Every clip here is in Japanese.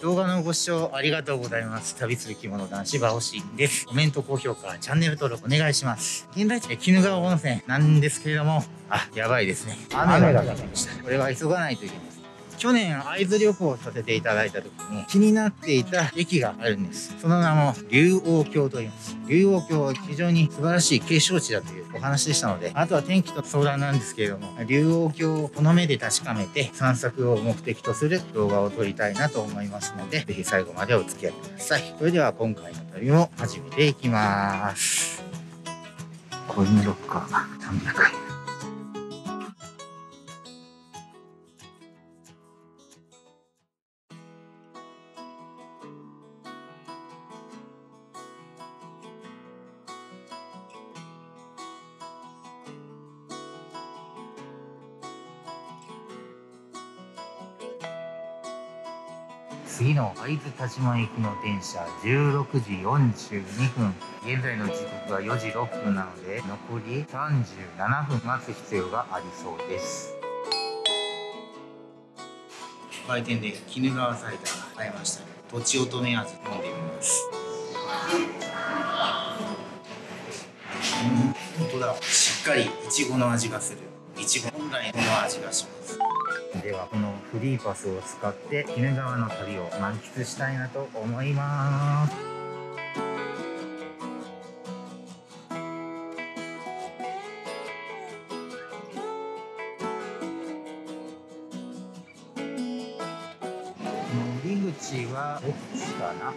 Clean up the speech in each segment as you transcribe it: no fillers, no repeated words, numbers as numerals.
動画のご視聴ありがとうございます。旅する着物男子馬尾真です。コメント、高評価、チャンネル登録お願いします。現在地鬼怒川温泉なんですけれども、やばいですね。雨が降りました。これは急がないといけない。去年会津旅行をさせていただいた時に気になっていた駅があるんです。その名も龍王峡といいます。龍王峡は非常に素晴らしい景勝地だというお話でしたので、あとは天気と相談なんですけれども、龍王峡をこの目で確かめて散策を目的とする動画を撮りたいなと思いますので、ぜひ最後までお付き合いください。それでは今回の旅も始めていきまーす。コインロッカー300円。次の会津田島行きの電車16時42分。現在の時刻が4時6分なので、残り37分待つ必要がありそうです。売店で鬼怒川サイダー買いました。とちおとめ味飲んでみます。本当だ。しっかりいちごの味がする。いちご本来の味がします。ではこのフリーパスを使って鬼怒川の旅を満喫したいなと思います。乗り口はどっちかな。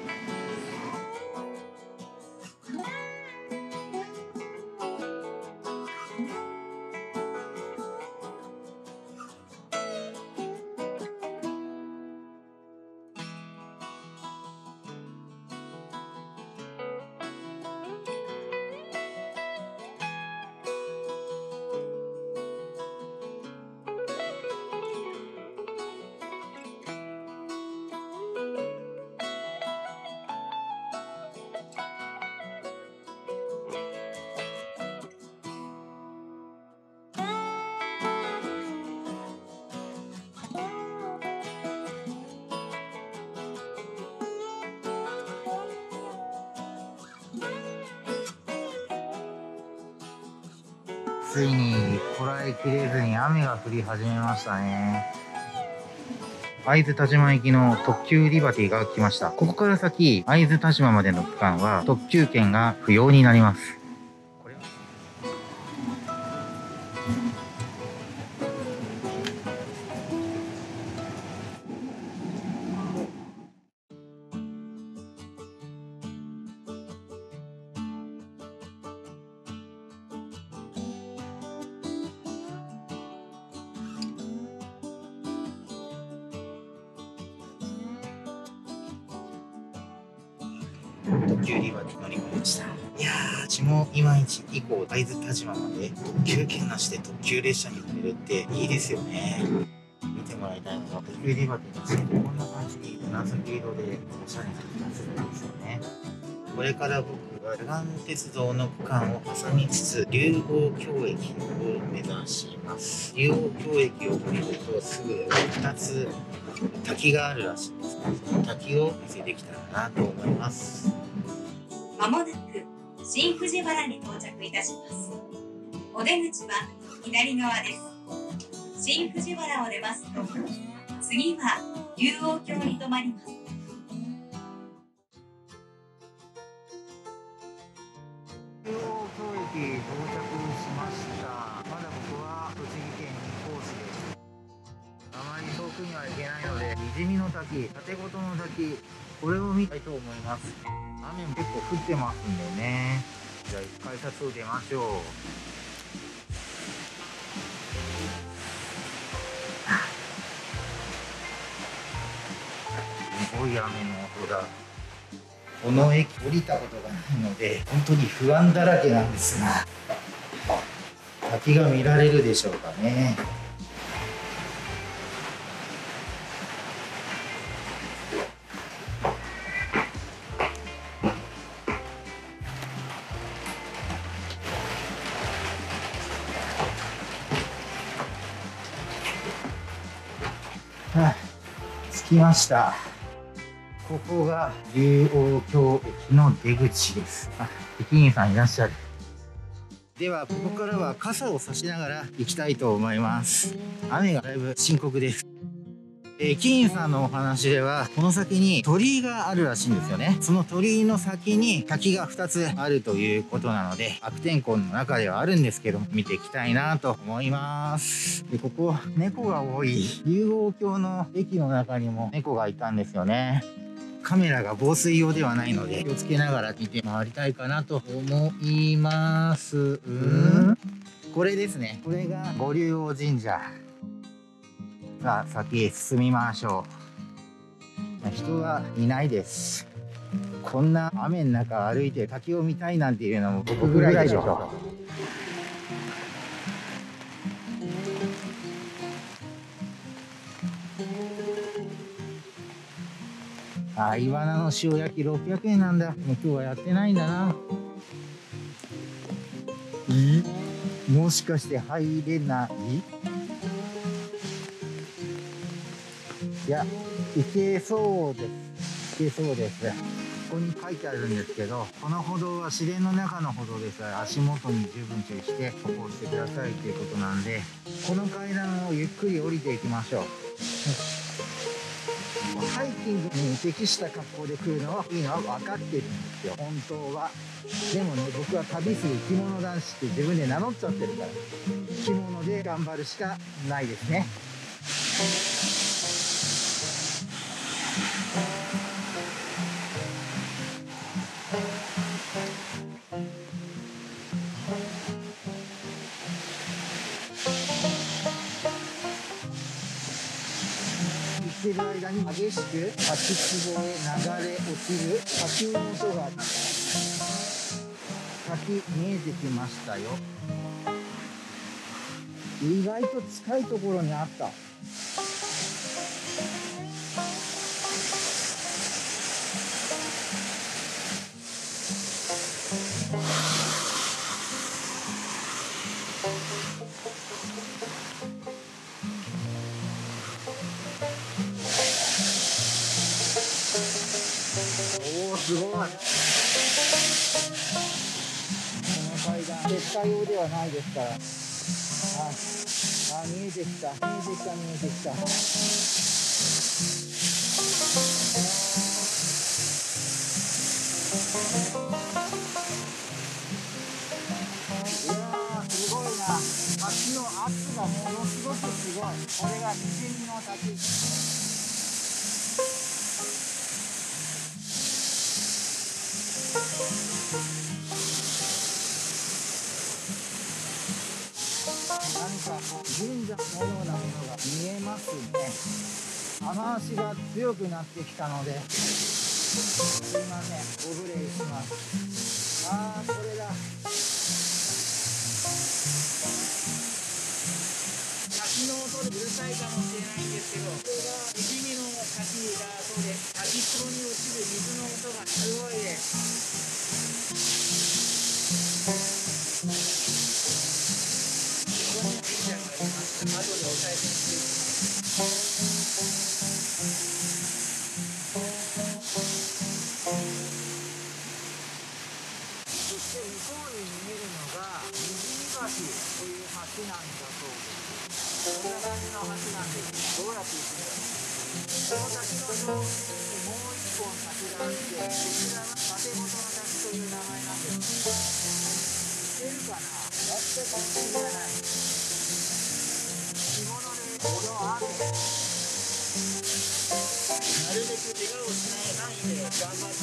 ついにこらえきれずに雨が降り始めましたね。会津田島行きの特急リバティが来ました。ここから先、会津田島までの区間は特急券が不要になります。これは特急リバティ乗り込みました。いやー、うちも今市以降会津田島まで特急券なしで特急列車に乗れるっていいですよね。見てもらいたいのは特急リバティの線路、こんな感じに紫色でおしゃれな気がするんですよね。これから僕は野岩鉄道の区間を挟みつつ龍王峡駅を目指します。龍王峡駅を降りるとすぐ2つ滝があるらしいです。その滝を見せてきたらなと思います。まもなく新藤原に到着いたします。お出口は左側です。新藤原を出ますと次は龍王峡に停まります。龍王峡駅到着しました。まだ僕は栃木県日光市です。あまり遠くには行けないので、にじみの滝、縦ごとの滝、これを見たいと思います。雨も結構降ってますんでね。じゃあ一回札を出ましょう。すごい雨の音だ。この駅降りたことがないので本当に不安だらけなんですが、滝が見られるでしょうかね。着きました。ここが竜王峡駅の出口です。あ、駅員さんいらっしゃる。ではここからは傘を差しながら行きたいと思います。雨がだいぶ深刻です。駅員さんのお話では、この先に鳥居があるらしいんですよね。その鳥居の先に滝が2つあるということなので、悪天候の中ではあるんですけど、見ていきたいなと思います。で、ここ、猫が多い。竜王峡の駅の中にも猫がいたんですよね。カメラが防水用ではないので、気をつけながら見て回りたいかなと思います。これですね。これが五竜王神社。さあ、先へ進みましょう。人はいないです。こんな雨の中歩いて滝を見たいなんていうのも僕ぐらいでしょ。ああ、イワナの塩焼き600円なんだ。もう今日はやってないんだな。もしかして入れない？いや、いけそうです。いけそうです。ここに書いてあるんですけど、この歩道は自然の中の歩道ですから、足元に十分注意して歩行してくださいということなんで、この階段をゆっくり降りていきましょう。ハイキングに適した格好で来るのはいいのは分かってるんですよ、本当は。でもね、僕は旅する生き物男子って自分で名乗っちゃってるから、生き物で頑張るしかないですね。行ってる間に激しく滝壺へ流れ落ちる滝の音が、滝見えてきましたよ。意外と近いところにあった。すごい。この階段、撤退用ではないですから。あ、見えてきた、見えてきた、見えてきた。いやー、すごいな。滝の圧がものすごくすごい。これが自然の滝。神社のようなものが見えますね。雨足が強くなってきたので、すいません、ご無礼します。あー、これだ。滝の音でうるさいかもしれないんですけど、これが雪見の滝だそうです。滝壺に落ちる水の音がすごいです。後でお伝えします。そして向こうに見えるのが虹橋という橋なんだそうです。こんな感じの橋なんです。どうやって行くんだろう。この滝の上流にもう一本滝があって、こちらは縦ごとの滝という名前なんです。知ってるかな？全く関係がない。この雨、なるべく怪我をしない範囲で頑張っていきたいと思います。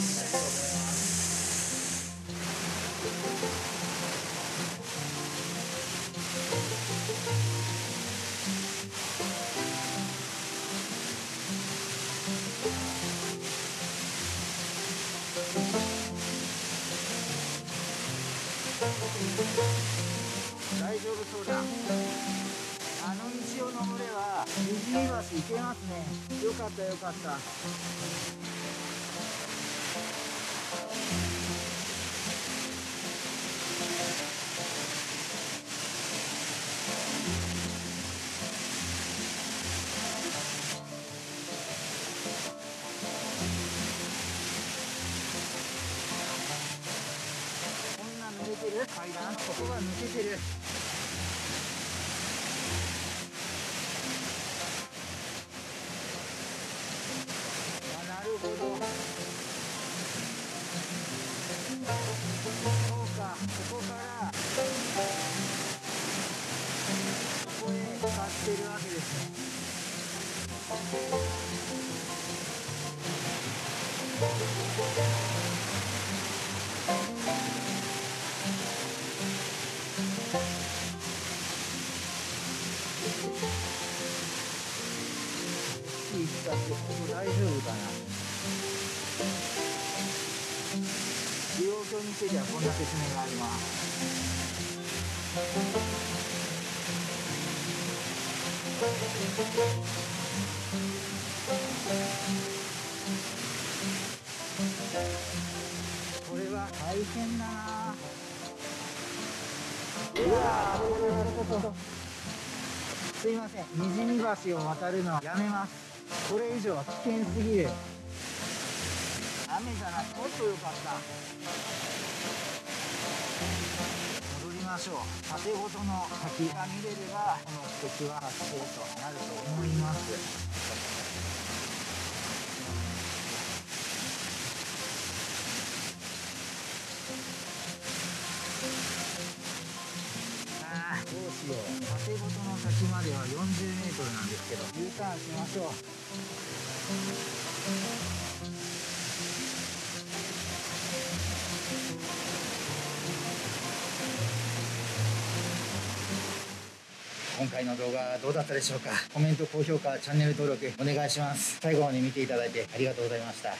大丈夫そうだ。あの道を登れば虹橋行けますね。よかったよかった。階段、ここは抜けてる。あ、なるほど。そうか、ここからここへ向かってるわけですね。ここ大丈夫かな。利用橋についてはこんな説明があります。これは大変だな。うわー、すいません、にじみ橋を渡るのはやめます。これ以上は危険すぎる。雨じゃなくてもっとよかった。戻りましょう。縦ごとの滝が見れればこの奇跡は発生となると思います。ああ、どうしよう。縦ごとの滝までは 40m なんですけど U ターンしましょう。今回の動画はどうだったでしょうか。コメント、高評価、チャンネル登録お願いします。最後まで見ていただいてありがとうございました。